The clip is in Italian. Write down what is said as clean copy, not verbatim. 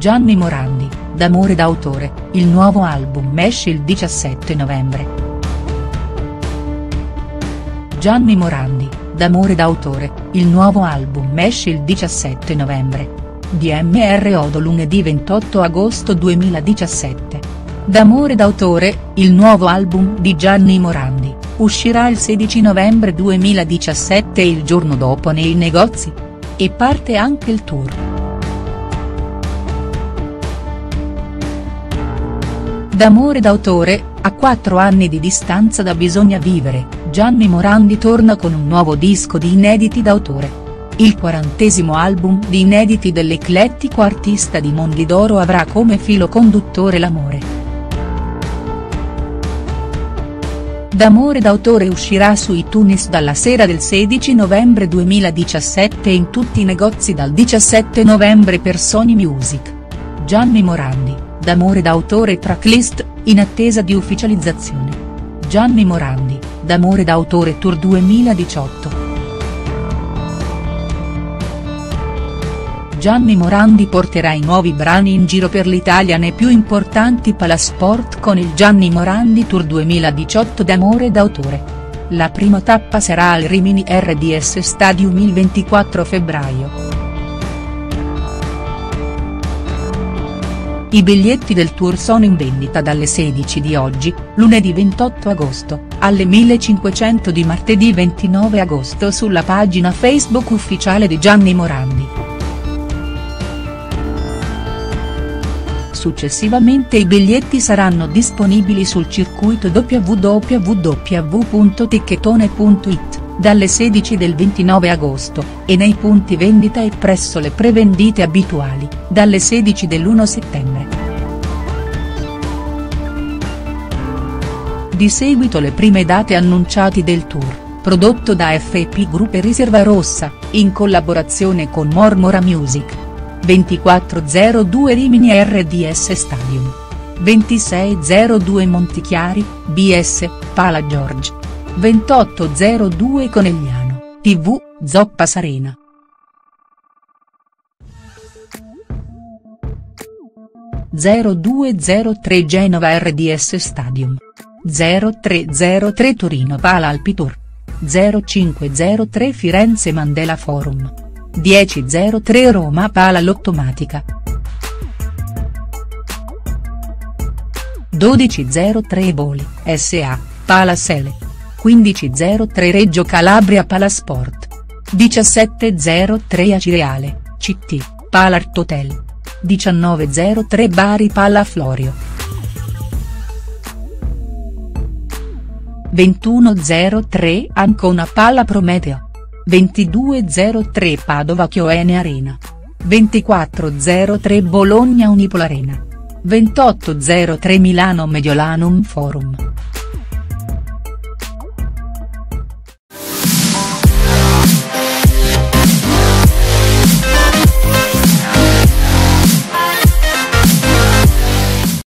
Gianni Morandi, D'amore d'autore, il nuovo album esce il 17 novembre. Gianni Morandi, D'amore d'autore, il nuovo album esce il 17 novembre. DMR Odo lunedì 28 agosto 2017. D'amore d'autore, il nuovo album di Gianni Morandi, uscirà il 16 novembre 2017 e il giorno dopo nei negozi. E parte anche il tour. D'amore d'autore, a 4 anni di distanza da Bisogna Vivere, Gianni Morandi torna con un nuovo disco di inediti d'autore. Il 40° album di inediti dell'eclettico artista di Mondi d'Oro avrà come filo conduttore l'amore. D'amore d'autore uscirà su iTunes dalla sera del 16 novembre 2017 e in tutti i negozi dal 17 novembre per Sony Music. Gianni Morandi, D'amore d'autore tracklist, in attesa di ufficializzazione. Gianni Morandi, D'amore d'autore tour 2018. Gianni Morandi porterà i nuovi brani in giro per l'Italia nei più importanti Pala Sport con il Gianni Morandi Tour 2018 d'amore d'autore. La prima tappa sarà al Rimini RDS Stadium il 24 febbraio. I biglietti del tour sono in vendita dalle 16 di oggi, lunedì 28 agosto, alle 1500 di martedì 29 agosto sulla pagina Facebook ufficiale di Gianni Morandi. Successivamente i biglietti saranno disponibili sul circuito www.ticketone.it, dalle 16 del 29 agosto, e nei punti vendita e presso le prevendite abituali, dalle 16 dell'1 settembre. Di seguito le prime date annunciate del tour, prodotto da F.P. Gruppe Riserva Rossa, in collaborazione con Mormora Music. 24:02 Rimini RDS Stadium. 26:02 Montichiari, BS, Pala George. 28:02 Conegliano, TV, Zoppa Sarena. (02:03 Genova RDS Stadium. 03:03 Torino Pala Alpitour. 05:03 Firenze Mandela Forum. 10:03 Roma Pala L'Ottomatica. 12:03 Boli, S.A., Pala Sele. 15:03 Reggio Calabria Pala Sport. 17:03 Acireale, CT, Pala Art Hotel. 19:03 Bari Pala Florio. 21:03 Ancona Pala Prometeo. 22:03 Padova Chioene Arena. 24:03 Bologna Unipol Arena. 28:03 Milano Mediolanum Forum.